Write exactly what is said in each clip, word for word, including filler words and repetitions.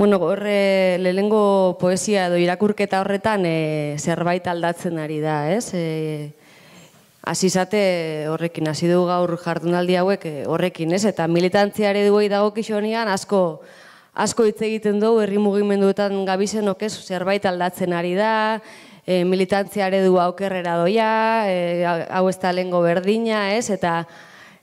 Bueno, horre lehenengo poesia edo irakurketa horretan zerbait aldatzen ari da, ez? Azizate horrekin, hasi du gaur jardunaldi hauek horrekin, ez? Eta militantziare duei dago kisonean asko asko hitz egiten dugu, herri mugimenduetan gabizenok ez, zerbait aldatzen ari da, militantziare du aukerrera doia, hau ez da lehengo berdina, ez? Eta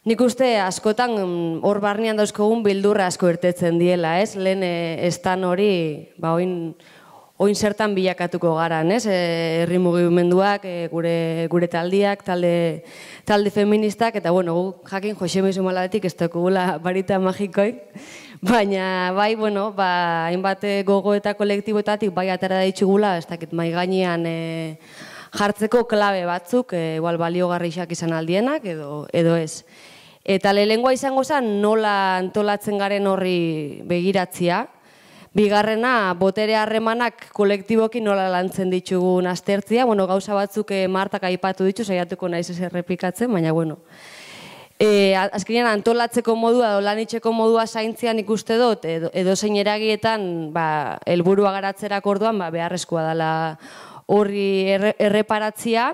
nik uste askotan hor barnean dauzkogun bildurra asko irtetzen diela, ez? Lehen estan hori, ba, oin zertan bilakatuko garan, ez? Herri mugimenduak, gure taldiak, talde feministak, eta, bueno, guk jakin Josemi Zumaladetik ez dakugula barita magikoik, baina, bai, bueno, ba, hainbat gogo eta kolektiboetatik, bai, atara ditugula, ez dakit, mai gainean jartzeko klabe batzuk, igual baliogarrixak izan aldienak, edo ez. Eta lehengoa izango zen nola antolatzen garen horri begiratzia. Bigarrena, botere harremanak kolektiboki nola lantzen ditugun aztertzia. Bueno, gauza batzuk Martak aipatu ditu, saiatuko naiz ez errepikatzen, baina bueno. Azkenean antolatzeko modua, lanitxeko modua zaintzian ikuste dut, edozein eragietan helburua garatzerak orduan beharrezkoa dela horri erreparatzia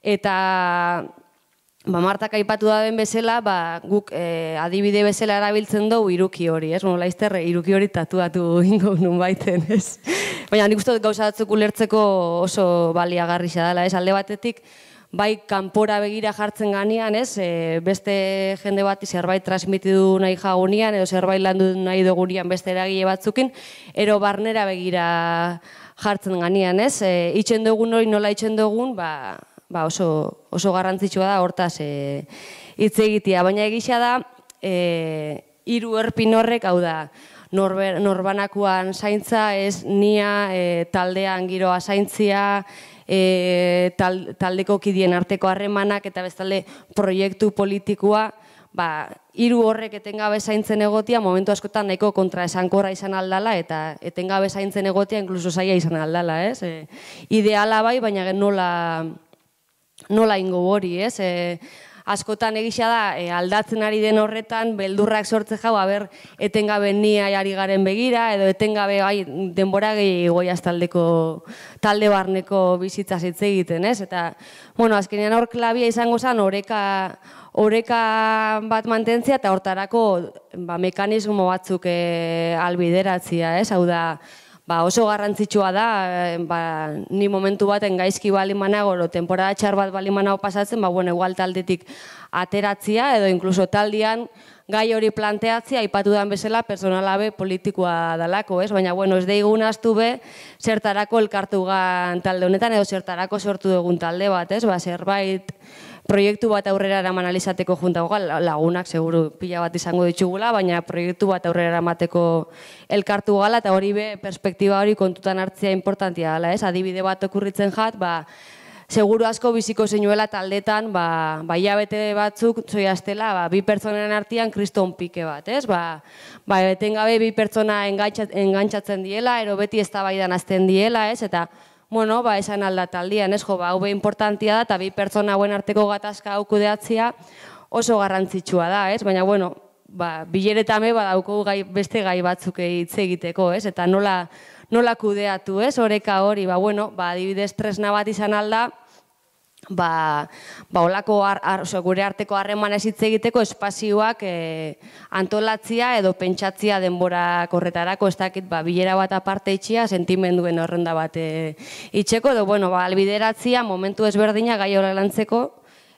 eta... Martak aipatu da den bezala, guk adibide bezala erabiltzen dugu iruki hori, ez? Laizterre, iruki hori tatuatu ingo nun baiten, ez? Baina nik uste dut gauza batzuk ulertzeko oso baliagarria dela, ez? Alde batetik, bai kanpora begira jartzen ganean, ez? Beste jende bati zerbait transmitidu nahi jagunean, edo zerbait landu nahi dugunean beste eragile batzukin, ero barnera begira jartzen ganean, ez? Itxen dugun hori nola itxen dugun, ba... oso garrantzitsua da hortaz hitz egitea. Baina egisa da, hiru erpin horrek, hau da, norbanakoan zaintza, ez nia, taldean giroa zaintzia, taldeko kideen arteko harremanak eta bestalde proiektu politikoa, hiru horrek etengabe zaintzen egotia, momentu askotan nahiko kontraesankorra izan aldala, eta etengabe zaintzen egotia inkluso zaila izan aldala, ez? Ideala bai, baina nola... nola ingo hori, ez? Askotan egisa da, aldatzen ari den horretan, beldurrak sortze jau, haber, etengabe nia ari garen begira, edo etengabe denbora gehi goiaz talde barneko bizitzaz hitz egiten, ez? Eta, bueno, azkenean hor klabia izango zen, oreka bat mantentzia eta hortarako mekanismo batzuk albideratzia, ez? Hau da, oso garrantzitsua da, ni momentu baten gaizki balimanago, oro temporada txar bat balimanago pasatzen, ba, bueno, igual taldetik ateratzia, edo inkluso taldean gai hori planteatzia, aipatu den bezala, pertsonalabe politikoa dalako, ez? Baina, bueno, ez daigun ahaztu be, zertarako elkartugan talde honetan, edo zertarako sortu dugun talde bat, ez? Ba, zerbait proiektu bat aurrera eraman alizateko juntagoa, lagunak seguru pila bat izango ditugula, baina proiektu bat aurrera eramateko elkartu gala, eta hori be, perspektiba hori kontutan hartzea importantia gala, ez? Adibide bat okurritzen jat, ba, seguru asko biziko zeinuela taldetan, ba, hilabete batzuk, zoiaztela, ba, bi pertsonen artian kriston pike bat, ez? Ba, etengabe bi pertsona engantzatzen diela, ero beti ez da baidan azten diela, ez? Eta, bueno, ba, esan alda taldean, ez jo, ba, hau be importantia da, eta bi pertsona hauen arteko gatazka hau kudeatzia oso garrantzitsua da, ez? Baina, bueno, ba, bileretame, ba, dauko beste gai batzuk hitz egiteko, ez? Eta nola, nola kudeatu, ez? Oreka hori, ba, bueno, ba, adibidez tresna bat izan alda, ba, olako gure arteko harremanez hitz egiteko espazioak antolatzia edo pentsatzia denbora korretarako, ez dakit, ba, bilera bat aparte itxia, sentimenduen horrenda bat itxeko, edo, bueno, ba, albideratzia, momentu ezberdina gai hori lantzeko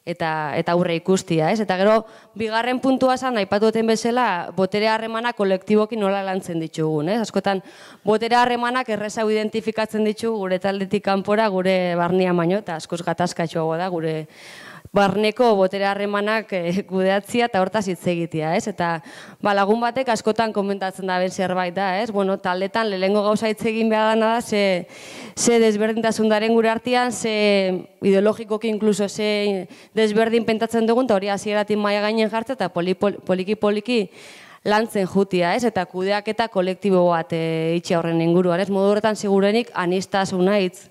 eta aurre ikustia, ez? Eta gero, bigarren puntua zan, aipatu duten bezala, botere harremanak kolektiboki nola lantzen ditugun, ez? Askotan, botere harremanak errezau identifikatzen ditugu gure taldetik kanpora, gure barnia baino, eta askoz gatazkatxoago da, gure barneko botere harremanak kudeatzia eta hortaz hitz egitea, ez? Eta lagun batek askotan komentatzen da ben zerbait da, ez? Bueno, taldetan lehengo gauza hitz egin behar dana da, ze desberdintazundaren gure artian, ze ideologikoki inkluso ze desberdin pentatzen dugun, eta hori hasieratik maila gainen jartza eta poliki-poliki lantzen jutia, ez? Eta kudeak eta kolektibo bat itxia horren inguruan, ez? Modu horretan segurenik anistasuna hitz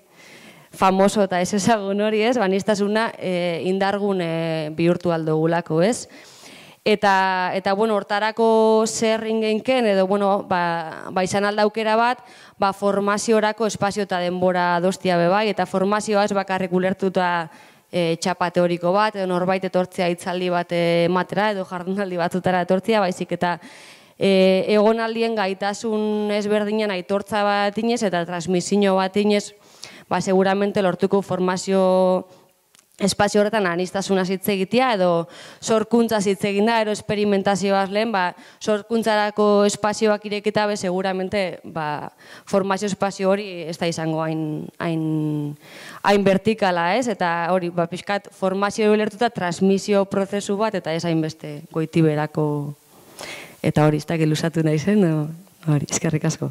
famoso eta ez ezagun hori, ez? Baniztasuna indargun bihurtu aldogulako, ez? Eta, eta bueno, hortarako zer ingenken, edo, bueno, ba, ba izan aldaukera bat, ba, formaziorako espazio eta denbora doztia bebai, eta formazioa ez bakarrik ulertuta e, txapa teoriko bat, edo norbait etortzea hitzaldi bat ematera, edo jardunaldi batzutara etortzea, baizik eta e, egonaldien gaitasun ezberdinen aitortza bat inez, eta transmisio bat inez, ba, seguramente lortuko formazio espazio horretan aniztasuna hitz egitea edo sorkuntza hitz egin da, edo esperimentazioaz lehen, ba, sorkuntzarako espazioak irekita be, seguramente ba, formazio espazio hori ez da izango hain, hain, hain vertikala, ez? Eta hori, ba, pixkat, formazio ulertuta transmisio prozesu bat, eta ez hainbeste goitiberako, eta hori ez dakit luzatu nahi zen, hori, eskerrik asko.